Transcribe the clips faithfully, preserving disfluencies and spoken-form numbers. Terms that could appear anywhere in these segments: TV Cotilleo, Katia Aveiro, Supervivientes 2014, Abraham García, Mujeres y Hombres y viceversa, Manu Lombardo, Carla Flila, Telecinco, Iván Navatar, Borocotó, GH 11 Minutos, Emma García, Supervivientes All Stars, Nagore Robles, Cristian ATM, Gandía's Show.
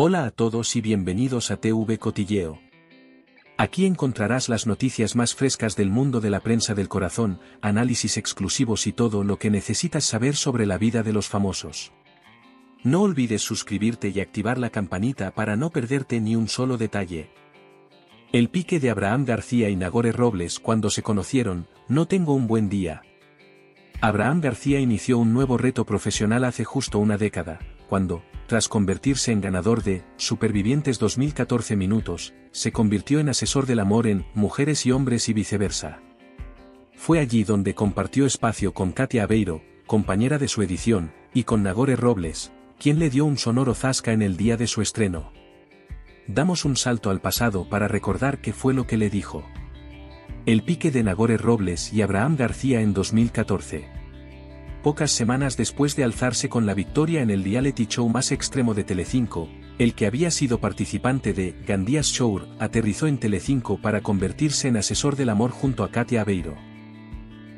Hola a todos y bienvenidos a T V Cotilleo. Aquí encontrarás las noticias más frescas del mundo de la prensa del corazón, análisis exclusivos y todo lo que necesitas saber sobre la vida de los famosos. No olvides suscribirte y activar la campanita para no perderte ni un solo detalle. El pique de Abraham García y Nagore Robles cuando se conocieron, no tengo un buen día. Abraham García inició un nuevo reto profesional hace justo una década, cuando, tras convertirse en ganador de Supervivientes dos mil catorce Minutos, se convirtió en asesor del amor en Mujeres y Hombres y Viceversa. Fue allí donde compartió espacio con Katia Aveiro, compañera de su edición, y con Nagore Robles, quien le dio un sonoro zasca en el día de su estreno. Damos un salto al pasado para recordar qué fue lo que le dijo. El pique de Nagore Robles y Abraham García en dos mil catorce. Pocas semanas después de alzarse con la victoria en el reality show más extremo de Telecinco, el que había sido participante de Gandía's Show aterrizó en Telecinco para convertirse en asesor del amor junto a Katia Aveiro.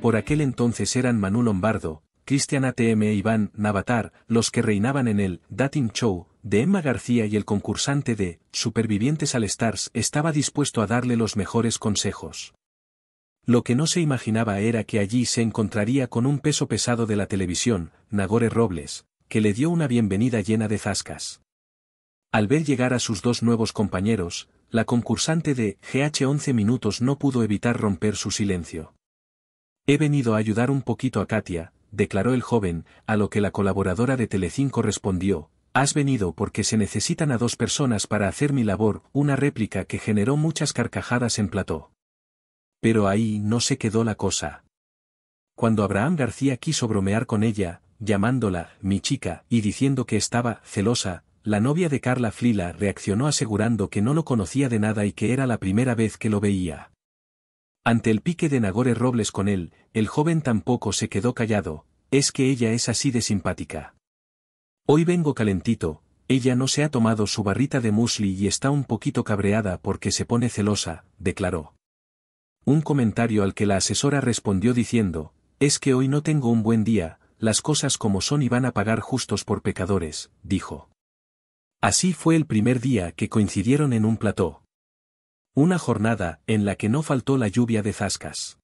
Por aquel entonces eran Manu Lombardo, Cristian A T M e Iván Navatar los que reinaban en el dating show de Emma García, y el concursante de Supervivientes All Stars estaba dispuesto a darle los mejores consejos. Lo que no se imaginaba era que allí se encontraría con un peso pesado de la televisión, Nagore Robles, que le dio una bienvenida llena de zascas. Al ver llegar a sus dos nuevos compañeros, la concursante de G H once Minutos no pudo evitar romper su silencio. «He venido a ayudar un poquito a Katia», declaró el joven, a lo que la colaboradora de Telecinco respondió: «Has venido porque se necesitan a dos personas para hacer mi labor», una réplica que generó muchas carcajadas en plató. Pero ahí no se quedó la cosa. Cuando Abraham García quiso bromear con ella, llamándola «mi chica» y diciendo que estaba «celosa», la novia de Carla Flila reaccionó asegurando que no lo conocía de nada y que era la primera vez que lo veía. Ante el pique de Nagore Robles con él, el joven tampoco se quedó callado: «Es que ella es así de simpática. Hoy vengo calentito, ella no se ha tomado su barrita de muesli y está un poquito cabreada porque se pone celosa», declaró. Un comentario al que la asesora respondió diciendo: «Es que hoy no tengo un buen día, las cosas como son y van a pagar justos por pecadores», dijo. Así fue el primer día que coincidieron en un plató. Una jornada en la que no faltó la lluvia de zascas.